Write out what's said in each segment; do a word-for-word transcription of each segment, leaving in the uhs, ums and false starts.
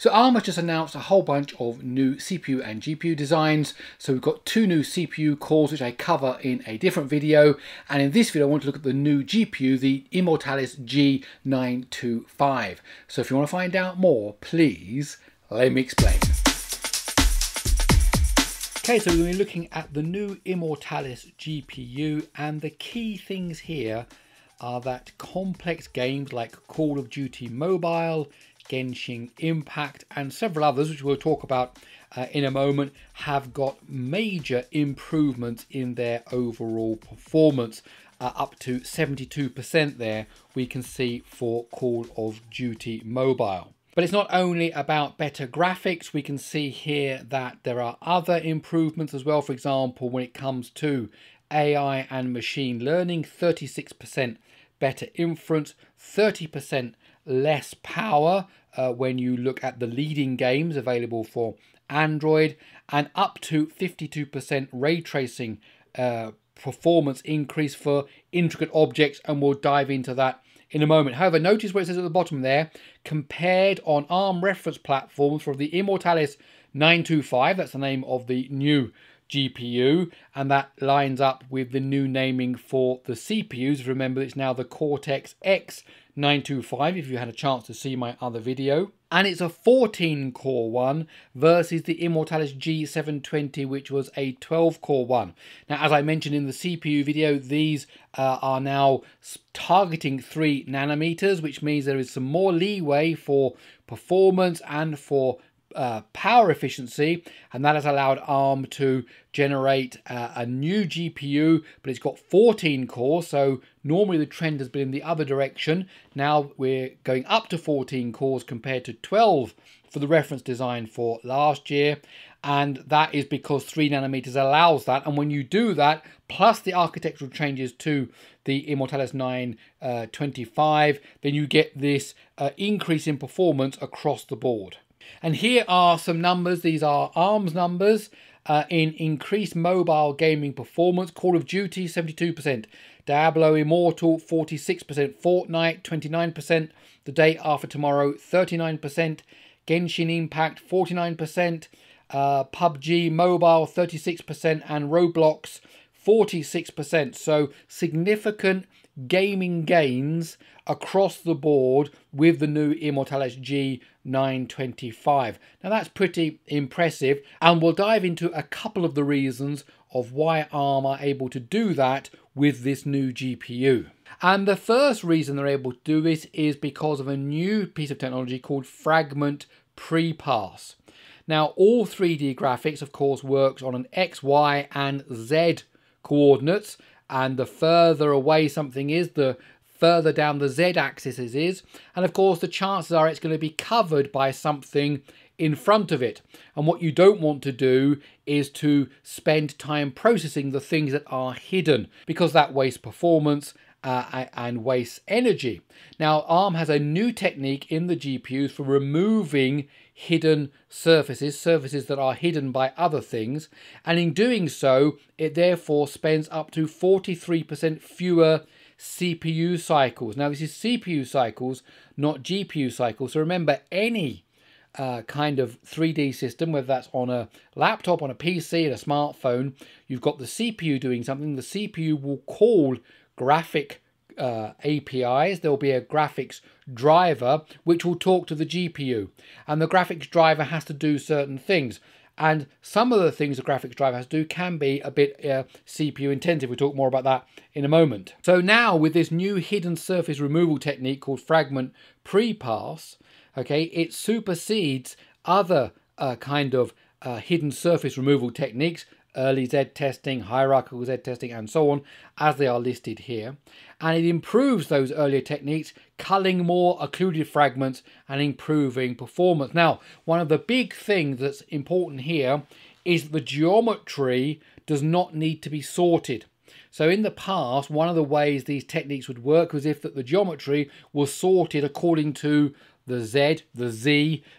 So ARM has just announced a whole bunch of new C P U and G P U designs. So we've got two new C P U cores, which I cover in a different video. And in this video, I want to look at the new G P U, the Immortalis G nine twenty-five. So if you want to find out more, please let me explain. Okay, so we're going to be looking at the new Immortalis G P U, and the key things here are that complex games like Call of Duty Mobile, Genshin Impact, and several others, which we'll talk about uh, in a moment, have got major improvements in their overall performance, uh, up to seventy-two percent there we can see for Call of Duty Mobile. But it's not only about better graphics. We can see here that there are other improvements as well. For example, when it comes to A I and machine learning, thirty-six percent better inference, thirty percent less power uh, when you look at the leading games available for Android, and up to fifty-two percent ray tracing uh, performance increase for intricate objects, and we'll dive into that in a moment. However, notice what it says at the bottom there, compared on ARM reference platforms for the Immortalis nine twenty-five, that's the name of the new G P U, and that lines up with the new naming for the C P Us. Remember, it's now the Cortex X nine twenty-five, if you had a chance to see my other video. And it's a fourteen core one versus the Immortalis G seven twenty, which was a twelve core one. Now, as I mentioned in the C P U video, these uh, are now targeting three nanometers, which means there is some more leeway for performance and for Uh, power efficiency, and that has allowed ARM to generate uh, a new G P U, but it's got fourteen cores. So normally the trend has been in the other direction. Now we're going up to fourteen cores compared to twelve for the reference design for last year, and that is because three nanometers allows that. And when you do that, plus the architectural changes to the Immortalis nine twenty-five, uh, then you get this uh, increase in performance across the board. And here are some numbers. These are ARM's numbers uh, in increased mobile gaming performance. Call of Duty, seventy-two percent. Diablo Immortal, forty-six percent. Fortnite, twenty-nine percent. The Day After Tomorrow, thirty-nine percent. Genshin Impact, forty-nine percent. Uh, P U B G Mobile, thirty-six percent. And Roblox, forty-six percent. So significant gaming gains across the board with the new Immortalis G nine twenty-five. Now that's pretty impressive, and we'll dive into a couple of the reasons of why ARM are able to do that with this new G P U. And the first reason they're able to do this is because of a new piece of technology called Fragment Pre-Pass. Now all three D graphics, of course, works on an X, Y and Z coordinates, and the further away something is, the further down the Z axis it is. And of course, the chances are it's going to be covered by something in front of it. And what you don't want to do is to spend time processing the things that are hidden, because that wastes performance uh, and wastes energy. Now, ARM has a new technique in the G P Us for removing hidden surfaces, surfaces that are hidden by other things. And in doing so, it therefore spends up to forty-three percent fewer C P U cycles. Now this is C P U cycles, not G P U cycles. So remember, any uh, kind of three D system, whether that's on a laptop, on a P C, and a smartphone, you've got the C P U doing something. The C P U will call graphic Uh, A P Is, there'll be a graphics driver which will talk to the G P U, and the graphics driver has to do certain things, and some of the things the graphics driver has to do can be a bit uh, C P U intensive. We'll talk more about that in a moment. So now with this new hidden surface removal technique called Fragment Pre-Pass, okay, it supersedes other uh, kind of uh, hidden surface removal techniques, Early Z testing, hierarchical Z testing, and so on, as they are listed here. And it improves those earlier techniques, culling more occluded fragments and improving performance. Now, one of the big things that's important here is the geometry does not need to be sorted. So in the past, one of the ways these techniques would work was if that the geometry was sorted according to the Z, the Z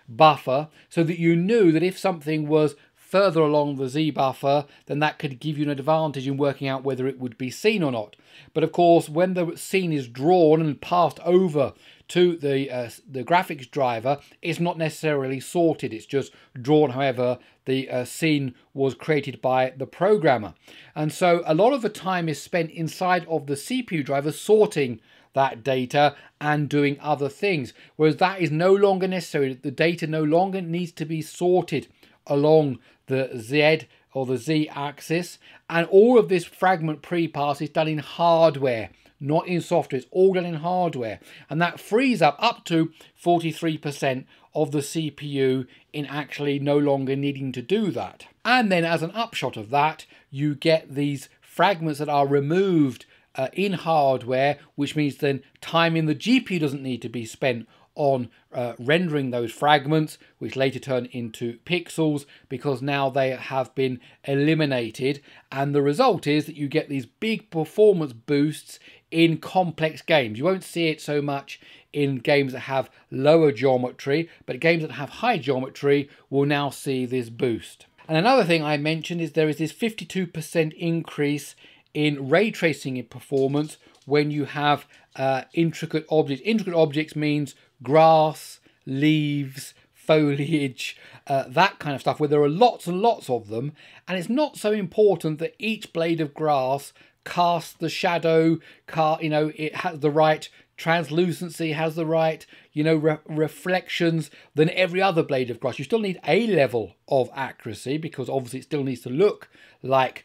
buffer, so that you knew that if something was further along the Z buffer, then that could give you an advantage in working out whether it would be seen or not. But of course, when the scene is drawn and passed over to the uh, the graphics driver, it's not necessarily sorted, it's just drawn however the uh, scene was created by the programmer. And so a lot of the time is spent inside of the C P U driver sorting that data and doing other things, whereas that is no longer necessary. The data no longer needs to be sorted along the Z or the Z axis, and all of this fragment pre-pass is done in hardware, not in software. It's all done in hardware, and that frees up up to forty-three percent of the C P U in actually no longer needing to do that. And then as an upshot of that, you get these fragments that are removed Uh, in hardware, which means then time in the G P U doesn't need to be spent on uh, rendering those fragments, which later turn into pixels, because now they have been eliminated. And the result is that you get these big performance boosts in complex games. You won't see it so much in games that have lower geometry, but games that have high geometry will now see this boost. And another thing I mentioned is there is this fifty-two percent increase in ray tracing in performance when you have uh, intricate objects. Intricate objects means grass, leaves, foliage, uh, that kind of stuff, where there are lots and lots of them, and it's not so important that each blade of grass casts the shadow, car, you know, it has the right translucency, has the right, you know, re reflections than every other blade of grass. You still need a level of accuracy, because obviously it still needs to look like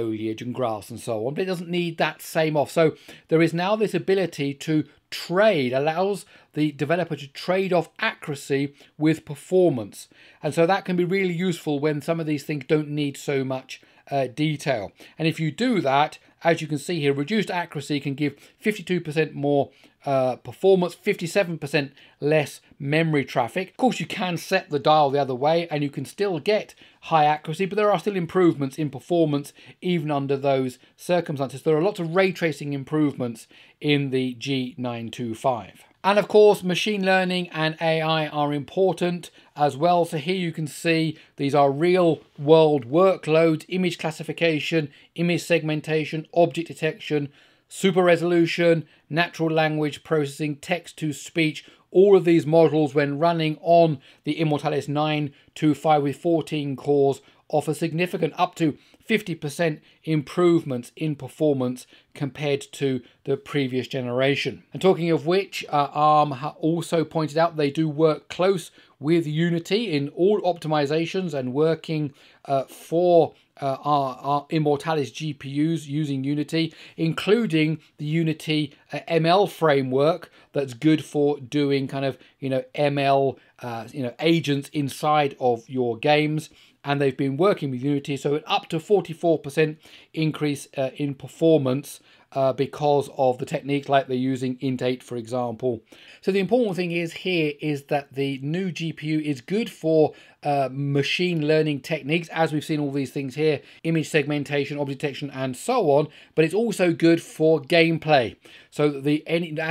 foliage and grass and so on, but it doesn't need that same off. So there is now this ability to trade, allows the developer to trade off accuracy with performance. And so that can be really useful when some of these things don't need so much uh, detail. And if you do that, as you can see here, reduced accuracy can give fifty-two percent more uh, performance, fifty-seven percent less memory traffic. Of course, you can set the dial the other way and you can still get high accuracy, but there are still improvements in performance even under those circumstances. There are lots of ray tracing improvements in the G nine twenty-five. And of course, machine learning and A I are important as well. So here you can see these are real world workloads: image classification, image segmentation, object detection, super resolution, natural language processing, text to speech. All of these models, when running on the Immortalis G nine twenty-five with fourteen cores, offer significant up to fifty percent improvements in performance compared to the previous generation. And talking of which, uh, ARM also pointed out they do work close with Unity in all optimizations, and working uh, for uh, our, our Immortalis G P Us using Unity, including the Unity uh, M L framework that's good for doing kind of, you know, M L, uh, you know, agents inside of your games. And they've been working with Unity, so an up to forty-four percent increase uh, in performance uh, because of the techniques like they're using Int eight, for example. So the important thing is here is that the new G P U is good for uh, machine learning techniques, as we've seen all these things here, image segmentation, object detection, and so on, but it's also good for gameplay. So that the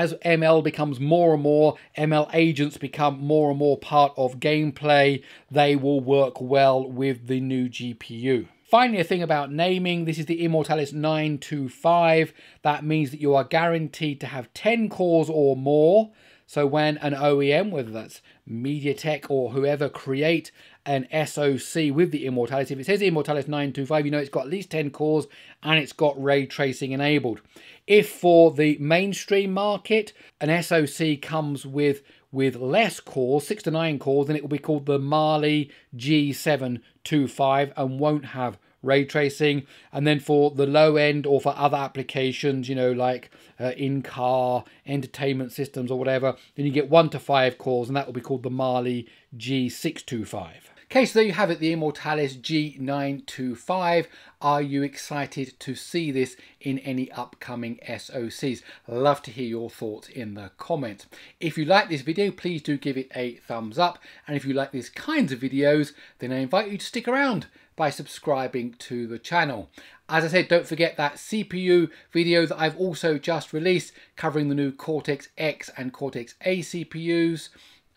as M L becomes more and more, M L agents become more and more part of gameplay, they will work well with the new G P U. Finally, a thing about naming. This is the Immortalis G nine twenty-five. That means that you are guaranteed to have ten cores or more. So when an O E M, whether that's MediaTek or whoever, create an S O C with the Immortalis, if it says Immortalis G nine twenty-five, you know it's got at least ten cores and it's got ray tracing enabled. If for the mainstream market, an S O C comes with with less cores, six to nine cores, then it will be called the Mali G seven twenty-five and won't have ray tracing. And then for the low end, or for other applications, you know, like uh, in-car entertainment systems or whatever, then you get one to five cores, and that will be called the Mali G six twenty-five. Okay, so there you have it, the Immortalis G nine twenty-five. Are you excited to see this in any upcoming S O Cs? Love to hear your thoughts in the comments. If you like this video, please do give it a thumbs up. And if you like these kinds of videos, then I invite you to stick around by subscribing to the channel. As I said, don't forget that C P U video that I've also just released covering the new Cortex X and Cortex A C P Us.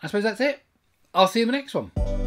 I suppose that's it. I'll see you in the next one.